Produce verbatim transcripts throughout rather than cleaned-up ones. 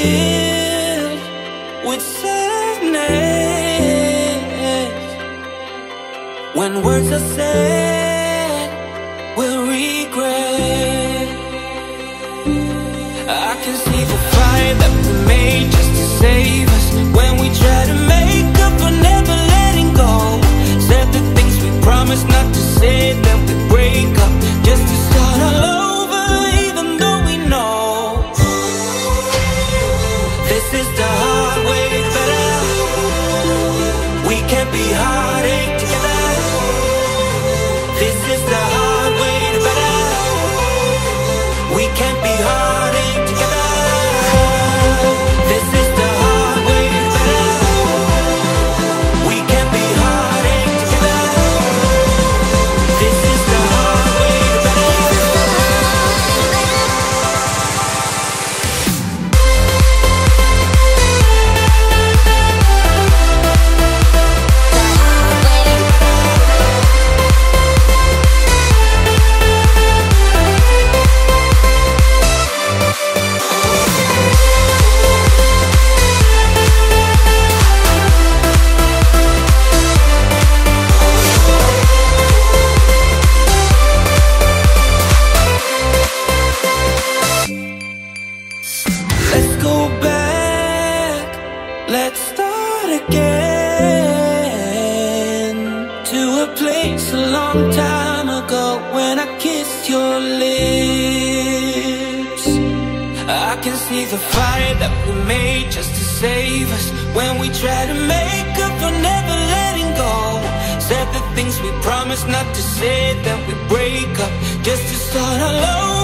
filled with sadness when words are said with regret. I can see the fire that we made just to save us when we try to make up for never letting go. Said the things we promised not to say, that we break up just to start all over.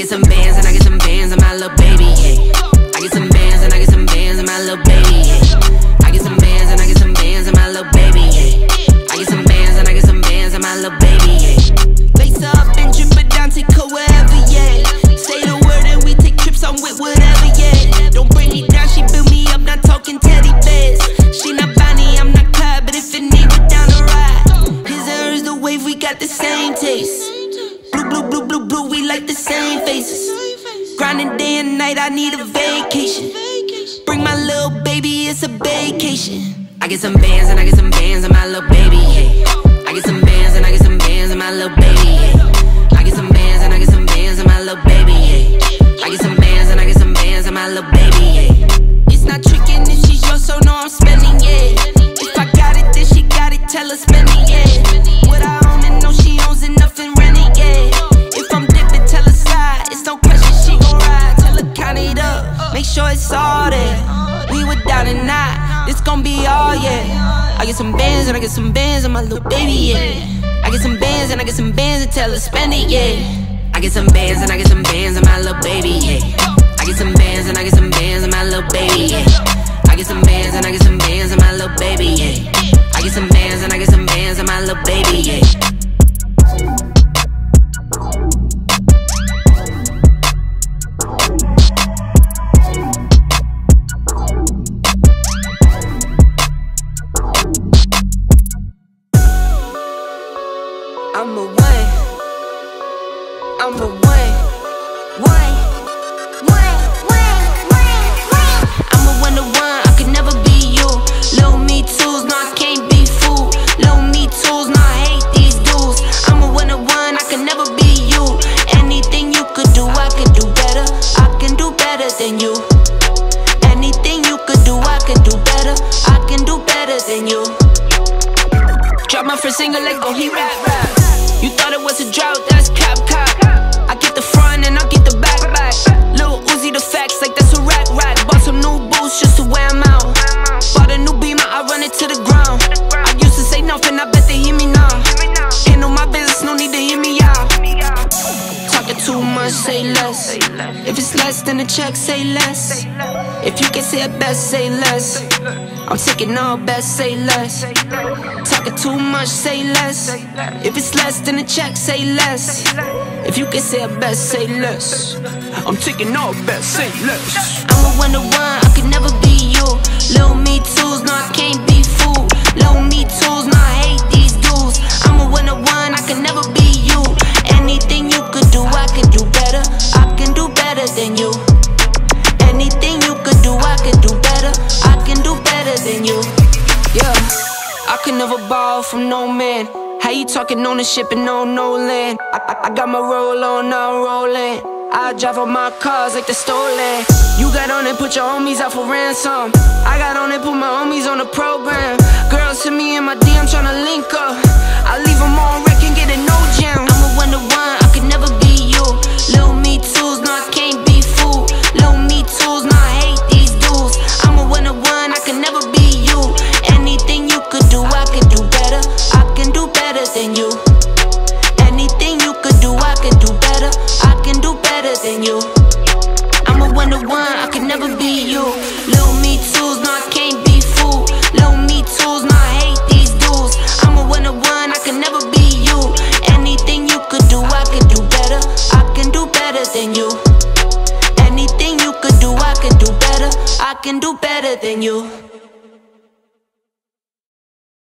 get some bands and I get some bands and my little baby, yeah. I get some bands and I get some bands and my little baby, yeah. I get some bands and I get some bands and my little baby, yeah. I get some bands and I get some bands and my little baby, yeah. Lace up and drip it down, take her wherever, yeah. Say the word and we take trips, I'm with whatever, yeah. Don't bring me down, she build me up, not talking teddy bears. She not Bonnie, I'm not Clyde, but if it need we down the ride. His hair is the wave, we got the same taste. Blue, blue, blue, blue, we like the same faces. Grinding day and night, I need a vacation. Bring my little baby, it's a vacation. I get some bands and I get some bands and my little baby, yeah. I get some bands and I get some bands and my little baby, yeah. I get some bands and I get some bands and my little baby, yeah. I get some bands and I get some bands and my little baby, yeah. It's not tricking if she's yours, so no, I'm spending, yeah. If I got it, then she got it, tell her spending, yeah. What I own and know she owns and nothing renting, yeah. Make sure it's all there. We were down and out. This gon' be all, yeah. I get some bands and I get some bands and my little baby, yeah. I get some bands and I get some bands and tell her spend it, yeah. I get some bands and I get some bands and my little baby, yeah. I get some bands and I get some bands and my little baby, yeah. I get some bands and I get some bands and my little baby, yeah. I get some bands and I get some bands and my little baby, yeah. I'm a one, I'm a one, one, one, one, one, one. I'm a one to one, I could never be you. Low me twos, no I can't be fooled. Low me twos, no I hate these dudes. I'm a one to one, I could never be you. Anything you could do, I could do better. I can do better than you. Anything you could do, I could do better. I can do better than you. Drop my first single, let go, he rap, rap. You thought it was a drought, that's cap, cap. I get the front and I get the back, back. Lil Uzi the facts, like that's a rack, rack. Bought some new boots just to wear them out. Bought a new Beamer, I run it to the ground. I used to say nothing, I bet they hear me now. Ain't no my business, no need to hear me out. Talking too much, say less. If it's less than a check, say less. If you can say it best, say less. I'm taking all best, say less. Talking too much, say less. If it's less than a check, say less. If you can say it best, say less. I'm taking all best, say less. I'm a one to one, I could never be you. Low me twos, no I can't be fooled. Low me twos, no I hate these dudes. I'm a one to one, I could never be you. Anything you could do, I could do better. I can do better than you. Anything you could do, I could do better. I can do better than you. Yeah, I could never borrow from no man. How you talking ownership and no no land? I, I, I got my roll on, I'm rolling. I drive all my cars like they're stolen. You got on and put your homies out for ransom. I got on and put my homies on the program. Girls hit me in my D M tryna link up. I leave them on wreck and get a no jam. I'm a one to one, I could never be you. Lil me twos, no I can't be fooled. Lil me twos, no I hate these dudes. I'm a one to one, I could never be you. Anything you could do, I could do better. I can do better than you. Anything you could do, I could do better. I can do better than you. I'm a one to one, I could never be you. Lil me twos, no I can't be fooled. Lil me twos, no I hate these dudes. I'm a one to one, I could never be you. Anything you could do, I could do better. I can do better than you. Anything you could do, I could do better. I can do better than you.